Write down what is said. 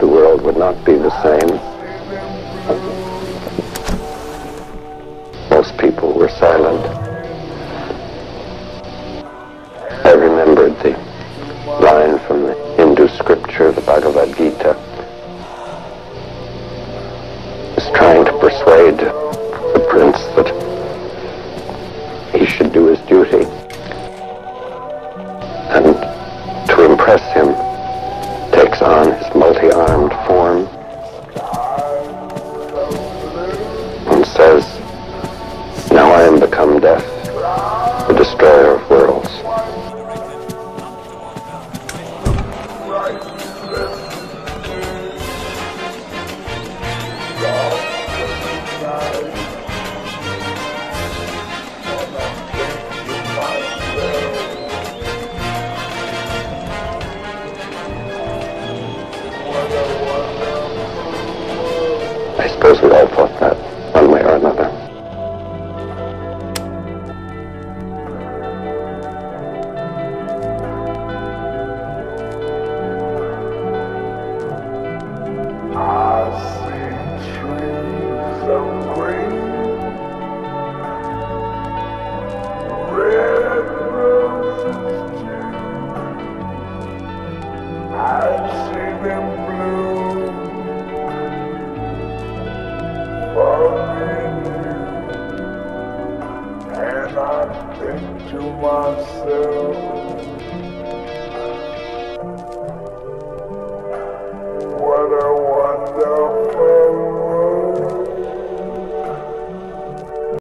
the world would not be the same. Most people were silent. I remembered the line from the Hindu scripture, the Bhagavad Gita. It's trying to persuade the prince that he should do his duty. And to impress him, takes on his multi-armed form and says, "Now I am become death, the destroyer of worlds." I suppose we all thought that, one way or another. I see trees of green, red roses too. I see them blue. And I think to myself,